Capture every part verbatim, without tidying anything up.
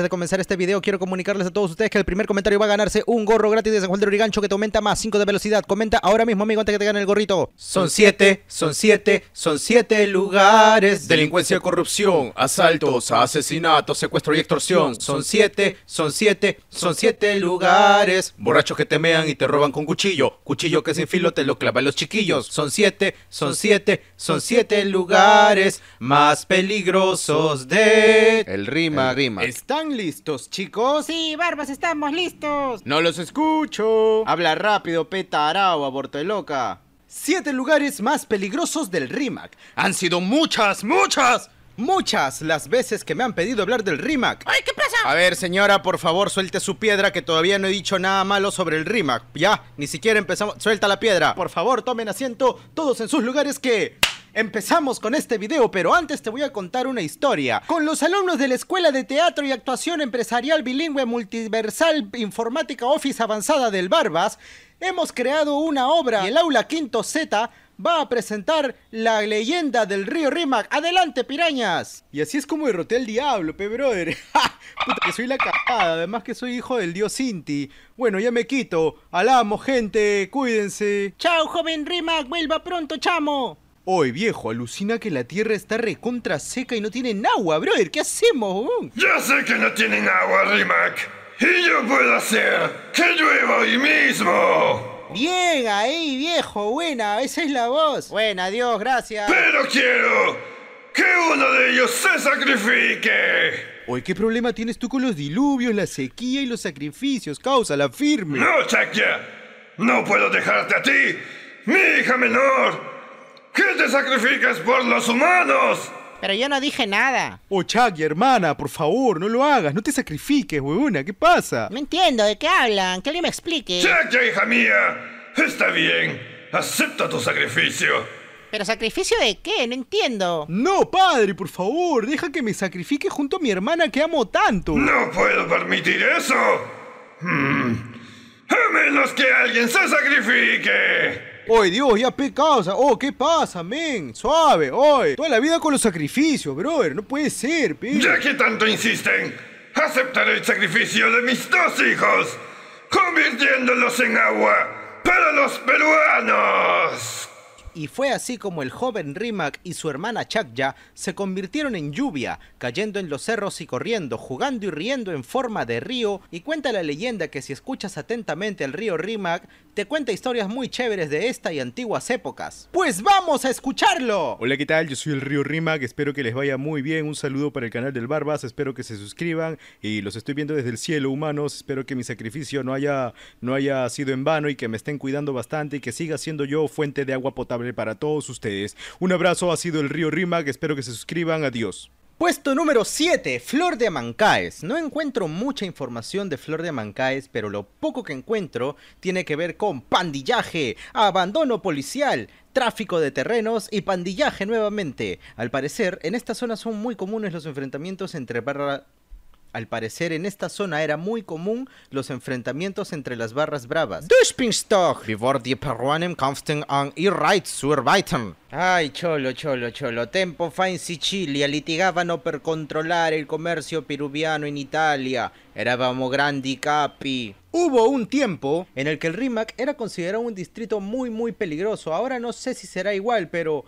Antes de comenzar este video quiero comunicarles a todos ustedes que el primer comentario va a ganarse un gorro gratis de San Juan del Urigancho que te aumenta más cinco de velocidad. Comenta ahora mismo, amigo, antes que te gane el gorrito. Son siete, son siete, son siete lugares. Delincuencia, corrupción, asaltos, asesinatos, secuestro y extorsión. Son siete, son siete, son siete lugares. Borrachos que te mean y te roban con cuchillo. Cuchillo que sin filo te lo clavan los chiquillos. Son siete, son siete, son siete lugares más peligrosos de... El Rimac. Rima. Están listos, chicos. Sí, Barbas, estamos listos. No los escucho. Habla rápido, petarao, aborto de loca. Siete lugares más peligrosos del Rimac. Han sido muchas, muchas, muchas las veces que me han pedido hablar del Rimac. ¡Ay, qué pasa! A ver, señora, por favor, suelte su piedra, que todavía no he dicho nada malo sobre el Rimac. Ya, ni siquiera empezamos. Suelta la piedra. Por favor, tomen asiento todos en sus lugares que... empezamos con este video, pero antes te voy a contar una historia. Con los alumnos de la Escuela de Teatro y Actuación Empresarial Bilingüe Multiversal Informática Office Avanzada del Barbas, hemos creado una obra y el aula Quinto Z va a presentar la leyenda del río Rimac. ¡Adelante, pirañas! Y así es como derroté al diablo, pe brother. ¡Ja! Puta que soy la cagada, además que soy hijo del dios Inti. Bueno, ya me quito. Al amo, gente, cuídense. ¡Chao, joven Rimac! ¡Vuelva pronto, chamo! Oye, viejo, alucina que la tierra está recontra seca y no tienen agua, brother. ¿Qué hacemos? Ya sé que no tienen agua, Rimac. Y yo puedo hacer que llueva hoy mismo. Bien ahí, viejo. Buena, esa es la voz. Buena, Dios, gracias. Pero quiero que uno de ellos se sacrifique. Oye, ¿qué problema tienes tú con los diluvios, la sequía y los sacrificios? Causa, la firme. No, Chakia. No puedo dejarte a ti, mi hija menor. ¿Qué te sacrificas por los humanos? Pero yo no dije nada. Oh, Chucky, hermana, por favor, no lo hagas. No te sacrifiques, huevona, ¿qué pasa? No entiendo, ¿de qué hablan? Que alguien me explique. Chucky, hija mía, está bien. Acepta tu sacrificio. ¿Pero sacrificio de qué? No entiendo. No, padre, por favor, deja que me sacrifique junto a mi hermana que amo tanto. No puedo permitir eso. Hmm. A menos que alguien se sacrifique. Oye, Dios, ya pe causa. Oh, ¿qué pasa, men? Suave, oye. Toda la vida con los sacrificios, brother. No puede ser, pe. Ya que tanto insisten, aceptaré el sacrificio de mis dos hijos, convirtiéndolos en agua para los peruanos. Y fue así como el joven Rimac y su hermana Chakya se convirtieron en lluvia, cayendo en los cerros y corriendo, jugando y riendo en forma de río. Y cuenta la leyenda que si escuchas atentamente al río Rimac, te cuenta historias muy chéveres de esta y antiguas épocas. ¡Pues vamos a escucharlo! Hola, ¿qué tal? Yo soy el río Rimac, espero que les vaya muy bien. Un saludo para el canal del Barbas, espero que se suscriban. Y los estoy viendo desde el cielo, humanos. Espero que mi sacrificio no haya, no haya sido en vano y que me estén cuidando bastante y que siga siendo yo fuente de agua potable para todos ustedes. Un abrazo, ha sido el río Rimac, espero que se suscriban, adiós. Puesto número siete, Flor de Amancaes. No encuentro mucha información de Flor de Amancaes, pero lo poco que encuentro tiene que ver con pandillaje, abandono policial, tráfico de terrenos y pandillaje nuevamente. Al parecer, en esta zona son muy comunes los enfrentamientos entre barra... Al parecer, en esta zona era muy común los enfrentamientos entre las barras bravas. Duschpingstock, bevor die Peruanen kampften an ihr Reich zu erweitern. Ay, cholo, cholo, cholo. Tempo fa in Sicilia litigavano per controllare il commercio peruviano in Italia. Eravamo grandi capi. Hubo un tiempo en el que el Rimac era considerado un distrito muy muy peligroso. Ahora no sé si será igual, pero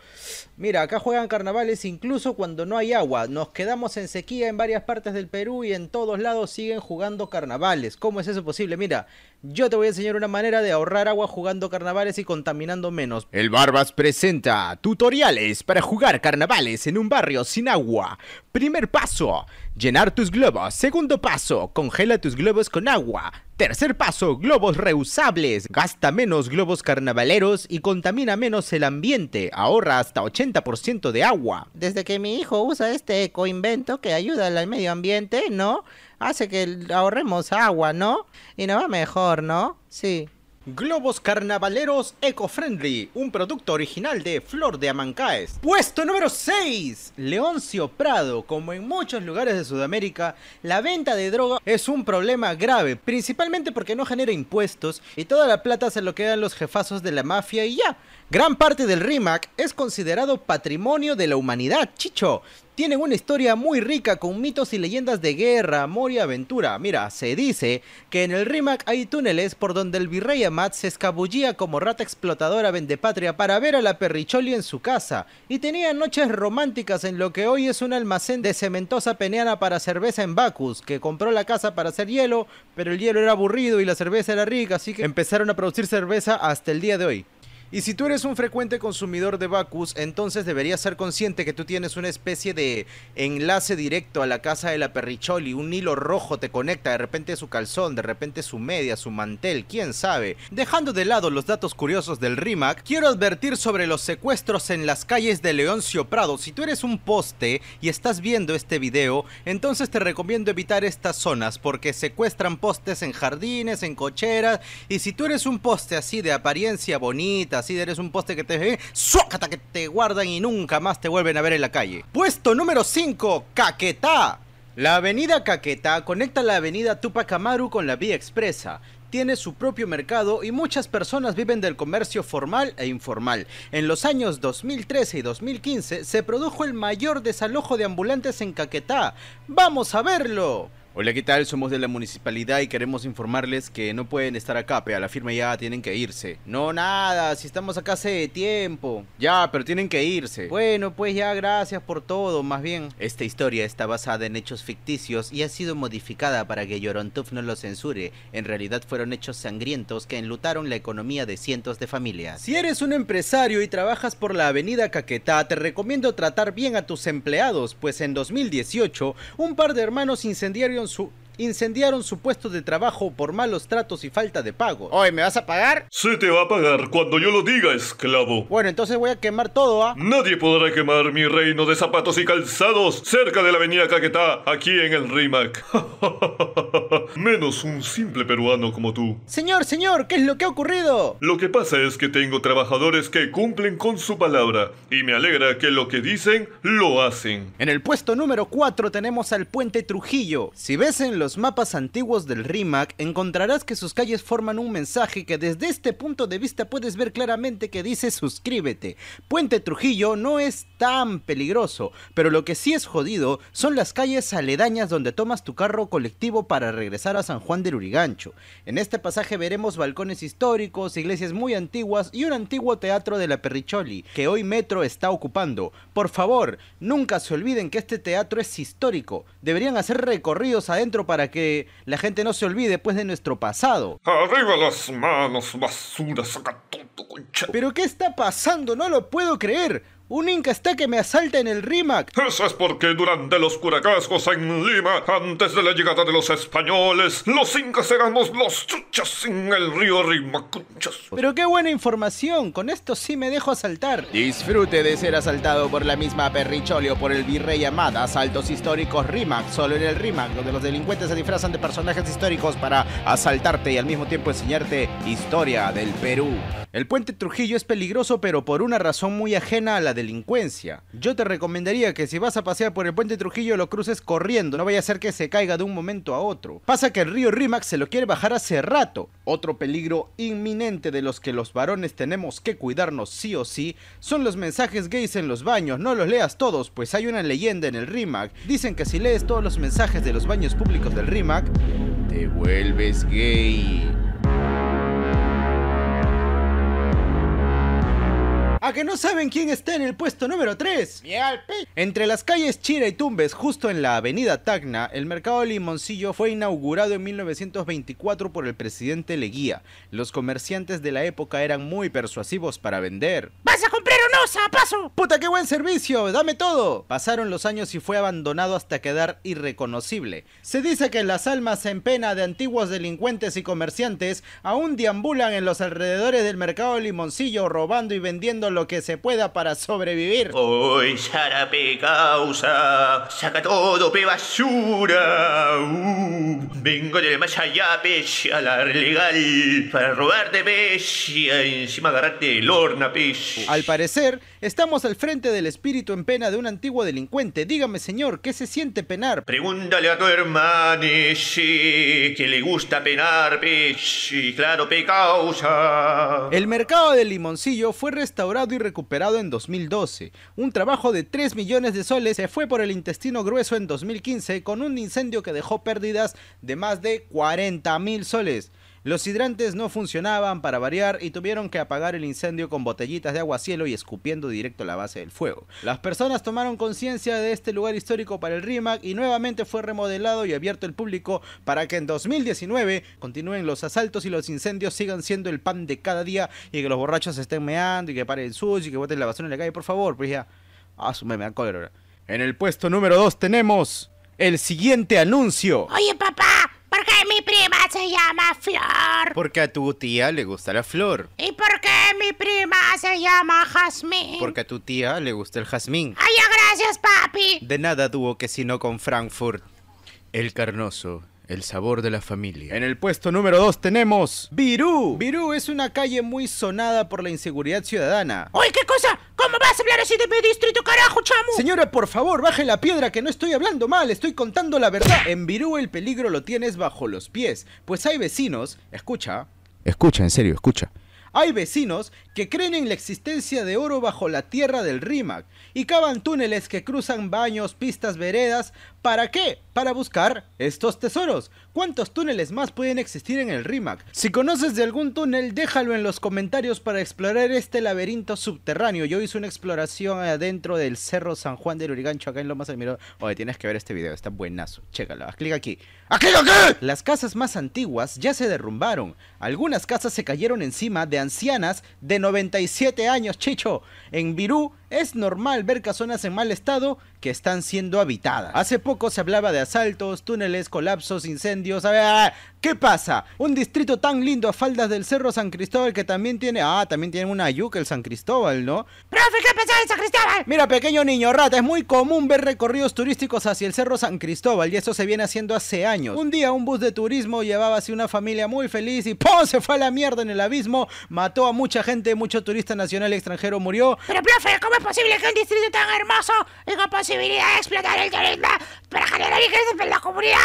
mira, acá juegan carnavales incluso cuando no hay agua. Nos quedamos en sequía en varias partes del Perú y en todos lados siguen jugando carnavales. ¿Cómo es eso posible? Mira, yo te voy a enseñar una manera de ahorrar agua jugando carnavales y contaminando menos. El Barbas presenta tutoriales para jugar carnavales en un barrio sin agua. Primer paso, llenar tus globos. Segundo paso, congela tus globos con agua. Tercer paso, globos reusables. Gasta menos globos carnavaleros y contamina menos el ambiente. Ahorra hasta ochenta por ciento de agua. Desde que mi hijo usa este ecoinvento que ayuda al medio ambiente, ¿no? Hace que ahorremos agua, ¿no? Y nos va mejor, ¿no? Sí. Globos carnavaleros eco-friendly, un producto original de Flor de Amancaes. Puesto número seis, Leoncio Prado. Como en muchos lugares de Sudamérica, la venta de droga es un problema grave, principalmente porque no genera impuestos y toda la plata se lo quedan los jefazos de la mafia y ya. Gran parte del Rimac es considerado patrimonio de la humanidad, chicho. Tienen una historia muy rica con mitos y leyendas de guerra, amor y aventura. Mira, se dice que en el Rimac hay túneles por donde el virrey Amat se escabullía como rata explotadora vendepatria para ver a la Perricholi en su casa. Y tenía noches románticas en lo que hoy es un almacén de cementosa peneana para cerveza en Bacchus, que compró la casa para hacer hielo, pero el hielo era aburrido y la cerveza era rica, así que empezaron a producir cerveza hasta el día de hoy. Y si tú eres un frecuente consumidor de Bacchus, entonces deberías ser consciente que tú tienes una especie de enlace directo a la casa de la Perricholi. Un hilo rojo te conecta, de repente su calzón, de repente su media, su mantel, quién sabe. Dejando de lado los datos curiosos del Rimac, quiero advertir sobre los secuestros en las calles de Leoncio Prado. Si tú eres un poste y estás viendo este video, entonces te recomiendo evitar estas zonas, porque secuestran postes en jardines, en cocheras. Y si tú eres un poste así de apariencia bonita, así eres un poste que te... ¡Suácata! Que te guardan y nunca más te vuelven a ver en la calle. Puesto número cinco, Caquetá. La avenida Caquetá conecta la avenida Tupac Amaru con la vía expresa. Tiene su propio mercado y muchas personas viven del comercio formal e informal. En los años dos mil trece y dos mil quince se produjo el mayor desalojo de ambulantes en Caquetá. ¡Vamos a verlo! Hola, ¿qué tal? Somos de la municipalidad y queremos informarles que no pueden estar acá, pe, a la firma ya tienen que irse. No, nada, si estamos acá hace tiempo. Ya, pero tienen que irse. Bueno, pues ya, gracias por todo, más bien. Esta historia está basada en hechos ficticios y ha sido modificada para que Llorontuf no lo censure. En realidad fueron hechos sangrientos que enlutaron la economía de cientos de familias. Si eres un empresario y trabajas por la avenida Caquetá, te recomiendo tratar bien a tus empleados, pues en dos mil dieciocho, un par de hermanos incendiaron Su, incendiaron su puesto de trabajo por malos tratos y falta de pago. Oye, ¿me vas a pagar? Se te va a pagar cuando yo lo diga, esclavo. Bueno, entonces voy a quemar todo, ¿ah? ¿eh? Nadie podrá quemar mi reino de zapatos y calzados cerca de la avenida Caquetá, aquí en el Rimac. Menos un simple peruano como tú. Señor, señor, ¿qué es lo que ha ocurrido? Lo que pasa es que tengo trabajadores que cumplen con su palabra, y me alegra que lo que dicen, lo hacen. En el puesto número cuatro tenemos al Puente Trujillo. Si ves en los mapas antiguos del Rimac, encontrarás que sus calles forman un mensaje que desde este punto de vista puedes ver claramente que dice suscríbete. Puente Trujillo no es tan peligroso, pero lo que sí es jodido son las calles aledañas donde tomas tu carro colectivo para regresar a San Juan del Urigancho. En este pasaje veremos balcones históricos, iglesias muy antiguas y un antiguo teatro de la Perricholi, que hoy Metro está ocupando. Por favor, nunca se olviden que este teatro es histórico. Deberían hacer recorridos adentro para que la gente no se olvide pues de nuestro pasado. ¡Arriba las manos, basura, saca todo, concha! ¿Pero qué está pasando? ¡No lo puedo creer! ¡Un inca está que me asalta en el Rimac! Eso es porque durante los curacascos en Lima, antes de la llegada de los españoles, los incas éramos los chuchas en el río Rimac. Pero qué buena información, con esto sí me dejo asaltar. Disfrute de ser asaltado por la misma Perricholi o por el virrey Amat. Asaltos históricos Rimac, solo en el Rimac, donde los delincuentes se disfrazan de personajes históricos para asaltarte y al mismo tiempo enseñarte historia del Perú. El Puente Trujillo es peligroso, pero por una razón muy ajena a la delincuencia. Yo te recomendaría que si vas a pasear por el Puente Trujillo lo cruces corriendo, no vaya a ser que se caiga de un momento a otro. Pasa que el río Rimac se lo quiere bajar hace rato. Otro peligro inminente de los que los varones tenemos que cuidarnos sí o sí son los mensajes gays en los baños. No los leas todos, pues hay una leyenda en el Rimac. Dicen que si lees todos los mensajes de los baños públicos del Rimac, te vuelves gay. ¿A que no saben quién está en el puesto número tres? Entre las calles Chira y Tumbes, justo en la avenida Tacna, el Mercado Limoncillo fue inaugurado en mil novecientos veinticuatro por el presidente Leguía. Los comerciantes de la época eran muy persuasivos para vender. ¿Vas a comprar un osa a paso? ¡Puta, qué buen servicio! ¡Dame todo! Pasaron los años y fue abandonado hasta quedar irreconocible. Se dice que las almas en pena de antiguos delincuentes y comerciantes aún deambulan en los alrededores del Mercado Limoncillo robando y vendiendo lo que se pueda para sobrevivir. Hoy Sarape causa, saca todo pe basura. Uh, vengo del más allá pe a la legal para robarte pe y encima agarrarte el horno pe. Al parecer Estamos al frente del espíritu en pena de un antiguo delincuente. Dígame, señor, ¿qué se siente penar? Pregúntale a tu hermano, sí, que le gusta penar, sí, claro, pe causa. El mercado de Limoncillo fue restaurado y recuperado en dos mil doce. Un trabajo de tres millones de soles se fue por el intestino grueso en dos mil quince con un incendio que dejó pérdidas de más de cuarenta mil soles. Los hidrantes no funcionaban para variar y tuvieron que apagar el incendio con botellitas de agua a cielo y escupiendo directo la base del fuego. Las personas tomaron conciencia de este lugar histórico para el Rimac y nuevamente fue remodelado y abierto al público para que en dos mil diecinueve continúen los asaltos y los incendios sigan siendo el pan de cada día y que los borrachos se estén meando y que paren el sushi y que boten la basura en la calle, por favor. Pues ya, asume, me da cólera. En el puesto número dos tenemos el siguiente anuncio. Oye, papá, ¿por qué mi prima se llama Flor? Porque a tu tía le gusta la flor. ¿Y por qué mi prima se llama Jazmín? Porque a tu tía le gusta el jazmín. ¡Ay, gracias, papi! De nada dúo que sino con Frankfurt. El Carnoso, el sabor de la familia. En el puesto número dos tenemos Virú. Virú es una calle muy sonada por la inseguridad ciudadana. ¡Oye, qué cosa! ¿Cómo vas a hablar así de mi distrito, carajo, chamo? Señora, por favor, baje la piedra, que no estoy hablando mal, estoy contando la verdad. En Virú el peligro lo tienes bajo los pies, pues hay vecinos, escucha, escucha, en serio, escucha. Hay vecinos que creen en la existencia de oro bajo la tierra del Rimac y cavan túneles que cruzan baños, pistas, veredas. ¿Para qué? Para buscar estos tesoros. ¿Cuántos túneles más pueden existir en el Rimac? Si conoces de algún túnel, déjalo en los comentarios para explorar este laberinto subterráneo. Yo hice una exploración adentro del Cerro San Juan del Urigancho, acá en Lomas del Mirador. Oye, tienes que ver este video, está buenazo. Chécalo, haz clic aquí. ¡Haz clic aquí! Las casas más antiguas ya se derrumbaron. Algunas casas se cayeron encima de ancianas de noventa y siete años, chicho. En Virú es normal ver casonas en mal estado que están siendo habitadas. Hace poco se hablaba de asaltos, túneles, colapsos, incendios. A ver, a ver, ¿qué pasa? Un distrito tan lindo a faldas del Cerro San Cristóbal que también tiene... Ah, también tiene una yuca el San Cristóbal, ¿no? ¡Profe, qué pasa en San Cristóbal! Mira, pequeño niño rata, es muy común ver recorridos turísticos hacia el Cerro San Cristóbal y eso se viene haciendo hace años. Un día un bus de turismo llevaba así una familia muy feliz y ¡pum! Se fue a la mierda en el abismo, mató a mucha gente, mucho turista nacional y extranjero murió. Pero, profe, ¿cómo es posible que un distrito tan hermoso tenga posibilidad de explotar el turismo para generar ingresos para la comunidad?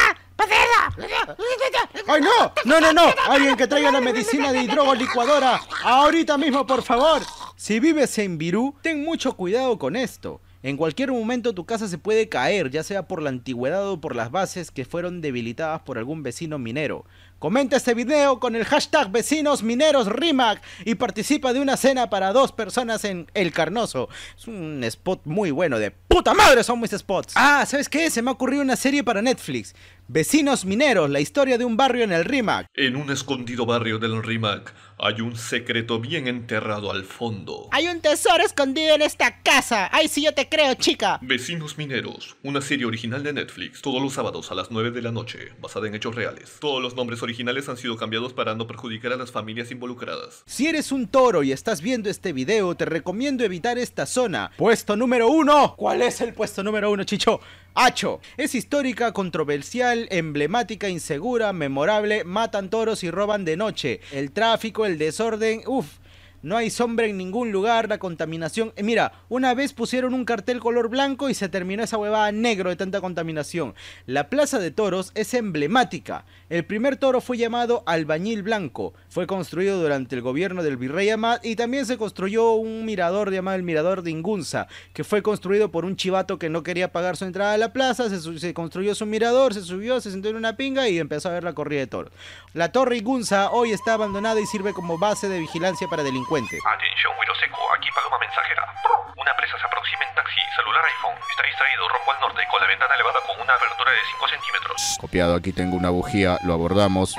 ¡Ay, no! ¡No, no, no! ¡Alguien que traiga la medicina de hidrogolicuadora ahorita mismo, por favor! Si vives en Virú, ten mucho cuidado con esto. En cualquier momento tu casa se puede caer, ya sea por la antigüedad o por las bases que fueron debilitadas por algún vecino minero. Comenta este video con el hashtag Vecinos Mineros Rimac y participa de una cena para dos personas en El Carnoso. Es un spot muy bueno, de puta madre son mis spots. Ah, ¿sabes qué? Se me ha ocurrido una serie para Netflix. Vecinos Mineros, la historia de un barrio en el Rimac. En un escondido barrio del Rimac hay un secreto bien enterrado al fondo. Hay un tesoro escondido en esta casa. Ay, sí, yo te creo, chica. Vecinos Mineros, una serie original de Netflix, todos los sábados a las nueve de la noche, basada en hechos reales. Todos los nombres originales han sido cambiados para no perjudicar a las familias involucradas. Si eres un toro y estás viendo este video, te recomiendo evitar esta zona. Puesto número uno. ¿Cuál es el puesto número uno, chicho? Hacho. Es histórica, controversial, emblemática, insegura, memorable, matan toros y roban de noche. El tráfico, el desorden, uff. No hay sombra en ningún lugar, la contaminación... Eh, mira, una vez pusieron un cartel color blanco y se terminó esa huevada negro de tanta contaminación. La Plaza de Toros es emblemática. El primer toro fue llamado Albañil Blanco. Fue construido durante el gobierno del Virrey Amat y también se construyó un mirador llamado el Mirador de Ingunza, que fue construido por un chivato que no quería pagar su entrada a la plaza, se, se construyó su mirador, se subió, se sentó en una pinga y empezó a ver la corrida de toros. La Torre Ingunza hoy está abandonada y sirve como base de vigilancia para delincuentes. Atención, Huilo Seco, aquí Paloma Mensajera. Una presa se aproxima en taxi, celular iPhone. Está distraído, rumbo al norte, con la ventana elevada con una abertura de cinco centímetros. Copiado, aquí tengo una bujía, lo abordamos.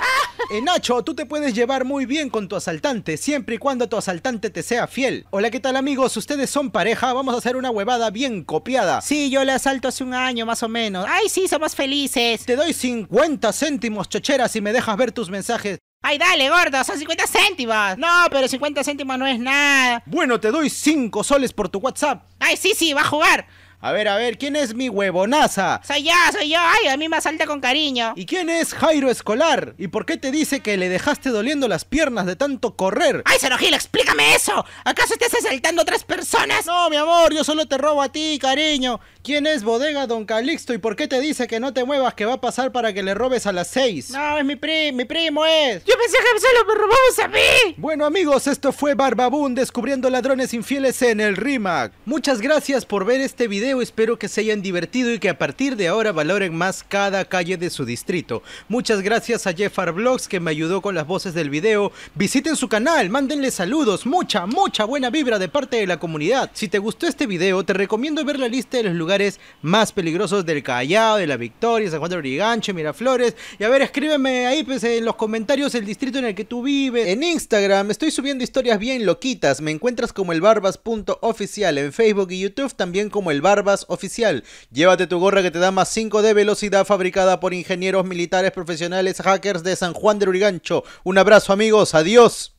Eh, Nacho, tú te puedes llevar muy bien con tu asaltante, siempre y cuando tu asaltante te sea fiel. Hola, ¿qué tal, amigos? ¿Ustedes son pareja? Vamos a hacer una huevada bien copiada. Sí, yo le asalto hace un año, más o menos. Ay, sí, somos felices. Te doy cincuenta céntimos, chochera, si me dejas ver tus mensajes. ¡Ay, dale, gordo! ¡Son cincuenta céntimos! No, pero cincuenta céntimos no es nada. Bueno, te doy cinco soles por tu WhatsApp. ¡Ay, sí, sí! ¡Va a jugar! A ver, a ver, ¿quién es mi huevonaza? Soy yo, soy yo, ay, a mí me asalta con cariño. ¿Y quién es Jairo Escolar? ¿Y por qué te dice que le dejaste doliendo las piernas de tanto correr? ¡Ay, Cerogil, explícame eso! ¿Acaso estás asaltando a otras personas? No, mi amor, yo solo te robo a ti, cariño. ¿Quién es Bodega Don Calixto? ¿Y por qué te dice que no te muevas, que va a pasar para que le robes a las seis? No, es mi primo, mi primo es. Yo pensé que solo me robabas a mí. Bueno, amigos, esto fue Barbaboon descubriendo ladrones infieles en el Rimac. Muchas gracias por ver este video. Espero que se hayan divertido y que a partir de ahora valoren más cada calle de su distrito. Muchas gracias a Jeffar Vlogs, que me ayudó con las voces del video. Visiten su canal, mándenle saludos, mucha, mucha buena vibra de parte de la comunidad. Si te gustó este video, te recomiendo ver la lista de los lugares más peligrosos del Callao, de la Victoria, San Juan del Urigancho, Miraflores. Y a ver, escríbeme ahí pues, en los comentarios el distrito en el que tú vives. En Instagram estoy subiendo historias bien loquitas. Me encuentras como el Barbas punto oficial. En Facebook y YouTube también como el Barbas Oficial. Llévate tu gorra que te da más cinco de velocidad, fabricada por ingenieros militares profesionales hackers de San Juan del Lurigancho. Un abrazo, amigos, adiós.